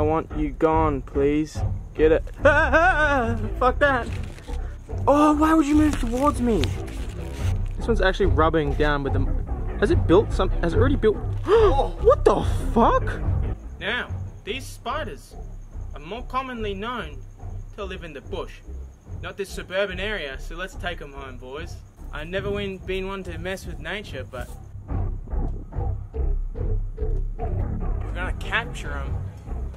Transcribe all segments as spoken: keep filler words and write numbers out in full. I want you gone, please. Get it. Ah, ah, fuck that. Oh, why would you move towards me? This one's actually rubbing down with the... Has it built some... Has it already built... What the fuck? Now, these spiders are more commonly known to live in the bush, not this suburban area, so let's take them home, boys. I've never been one to mess with nature, but... We're gonna capture them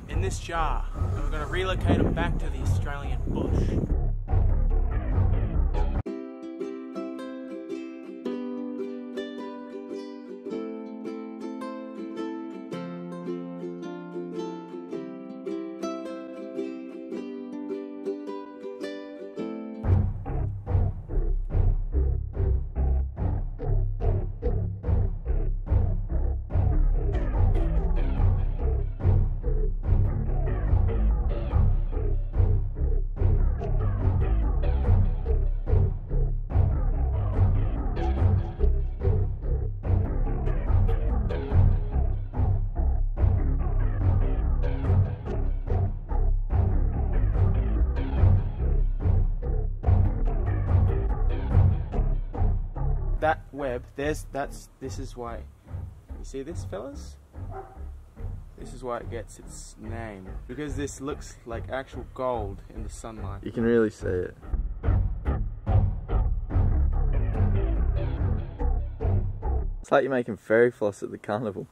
in this jar, and we're gonna relocate them back to the Australian bush. That web, there's, that's, this is why, you see this, fellas? This is why it gets its name, because this looks like actual gold in the sunlight. You can really see it. It's like you're making fairy floss at the carnival.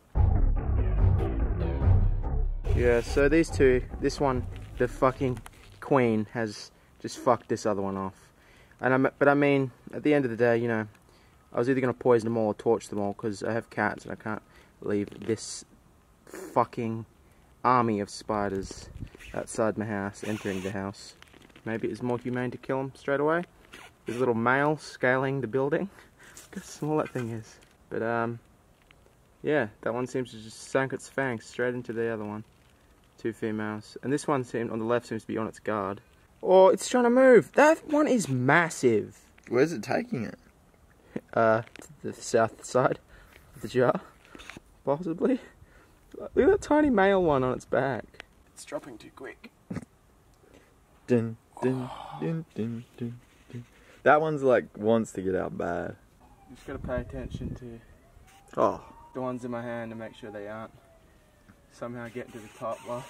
Yeah, so these two, this one, the fucking queen, has just fucked this other one off. And I'm, but I mean, at the end of the day, you know, I was either going to poison them all or torch them all, because I have cats and I can't leave this fucking army of spiders outside my house, entering the house. Maybe it's more humane to kill them straight away. There's a little male scaling the building. Look how small that thing is. But, um, yeah, that one seems to just sunk its fangs straight into the other one. Two females. And this one seemed, on the left seems to be on its guard. Oh, it's trying to move. That one is massive. Where's it taking it? Uh, to the south side of the jar, possibly. Look at that tiny male one on its back. It's dropping too quick. Dun, dun, oh. Dun, dun, dun, dun. That one's like, wants to get out bad. You just gotta pay attention to oh. the ones in my hand to make sure they aren't somehow getting to the top while,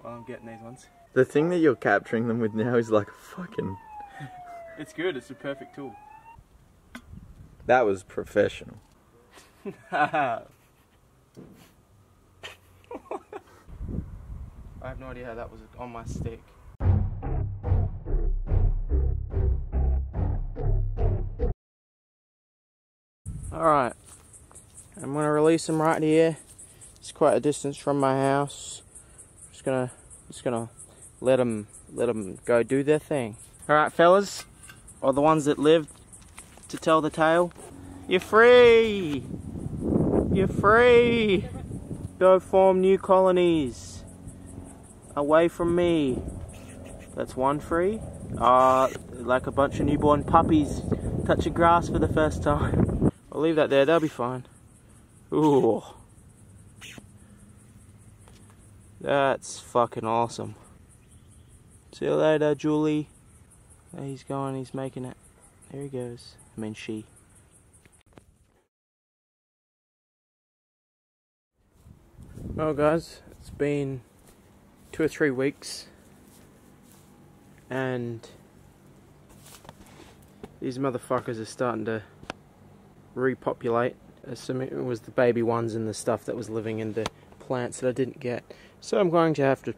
while I'm getting these ones. The thing that you're capturing them with now is like fucking... It's good, it's the perfect tool. That was professional. I have no idea how that was on my stick. Alright, I'm going to release them right here. It's quite a distance from my house. I'm just going to just gonna let them, let them go do their thing. Alright fellas, or the ones that lived to tell the tale. You're free! You're free! Go form new colonies. Away from me. That's one free. Ah, uh, like a bunch of newborn puppies touching grass for the first time. I'll leave that there, that'll be fine. Ooh. That's fucking awesome. See you later, Julie. There he's going, he's making it. There he goes. I mean, she. Well, guys, it's been two or three weeks, and these motherfuckers are starting to repopulate. Some it was the baby ones and the stuff that was living in the plants that I didn't get. So I'm going to have to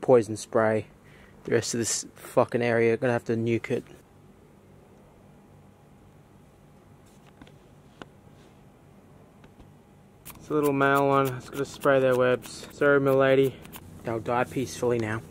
poison spray the rest of this fucking area. I'm going to have to nuke it. It's a little male one, it's gonna spray their webs. Sorry, milady. They'll die peacefully now.